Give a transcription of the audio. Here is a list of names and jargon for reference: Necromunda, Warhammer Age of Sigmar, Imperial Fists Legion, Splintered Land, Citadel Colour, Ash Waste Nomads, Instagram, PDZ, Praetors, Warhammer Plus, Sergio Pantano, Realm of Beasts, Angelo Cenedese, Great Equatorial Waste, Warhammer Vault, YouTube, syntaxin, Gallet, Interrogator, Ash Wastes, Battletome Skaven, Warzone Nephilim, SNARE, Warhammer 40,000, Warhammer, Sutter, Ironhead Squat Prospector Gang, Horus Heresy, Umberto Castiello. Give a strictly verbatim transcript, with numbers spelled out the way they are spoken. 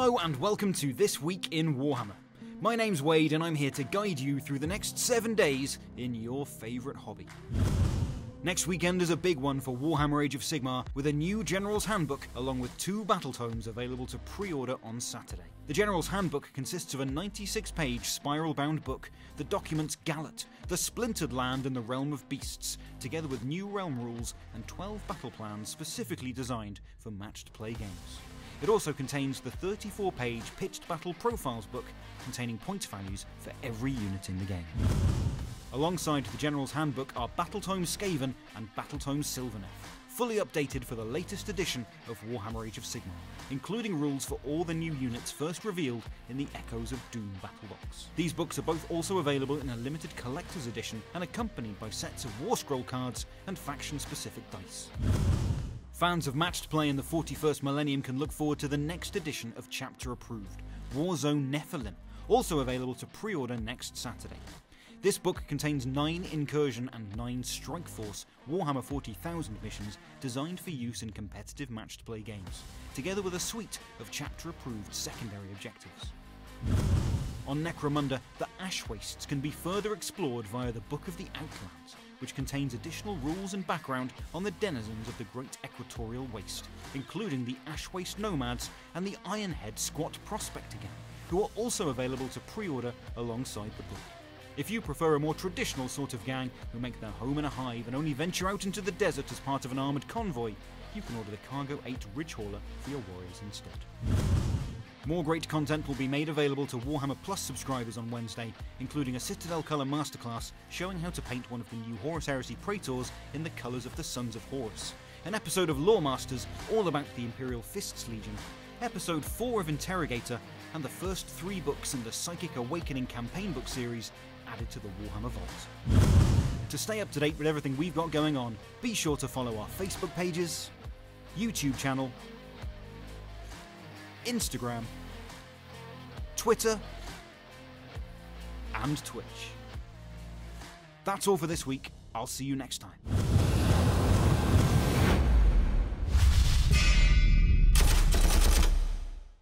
Hello and welcome to This Week in Warhammer. My name's Wade and I'm here to guide you through the next seven days in your favourite hobby. Next weekend is a big one for Warhammer Age of Sigmar, with a new General's Handbook along with two Battletomes available to pre-order on Saturday. The General's Handbook consists of a ninety-six page spiral-bound book that documents Gallet, the Splintered Land and the Realm of Beasts, together with new realm rules and twelve battle plans specifically designed for matched play games. It also contains the thirty-four page Pitched Battle Profiles book, containing point values for every unit in the game. Alongside the General's Handbook are Battletome Skaven and Battletome Sylvaneth, fully updated for the latest edition of Warhammer Age of Sigmar, including rules for all the new units first revealed in the Echoes of Doom battle box. These books are both also available in a limited collector's edition and accompanied by sets of War Scroll cards and faction-specific dice. Fans of matched play in the forty-first millennium can look forward to the next edition of Chapter Approved, Warzone Nephilim, also available to pre-order next Saturday. This book contains nine Incursion and nine Strikeforce Warhammer forty thousand missions designed for use in competitive matched play games, together with a suite of Chapter Approved secondary objectives. On Necromunda, the Ash Wastes can be further explored via the Book of the Outlands, which contains additional rules and background on the denizens of the Great Equatorial Waste, including the Ash Waste Nomads and the Ironhead Squat Prospector Gang, who are also available to pre-order alongside the book. If you prefer a more traditional sort of gang who make their home in a hive and only venture out into the desert as part of an armoured convoy, you can order the Cargo eight Ridge Hauler for your warriors instead. More great content will be made available to Warhammer Plus subscribers on Wednesday, including a Citadel Colour masterclass showing how to paint one of the new Horus Heresy Praetors in the colours of the Sons of Horus, an episode of Loremasters all about the Imperial Fists Legion, episode four of Interrogator, and the first three books in the Psychic Awakening campaign book series added to the Warhammer Vault. To stay up to date with everything we've got going on, be sure to follow our Facebook pages, YouTube channel, Instagram, Twitter, and Twitch. That's all for this week. I'll see you next time.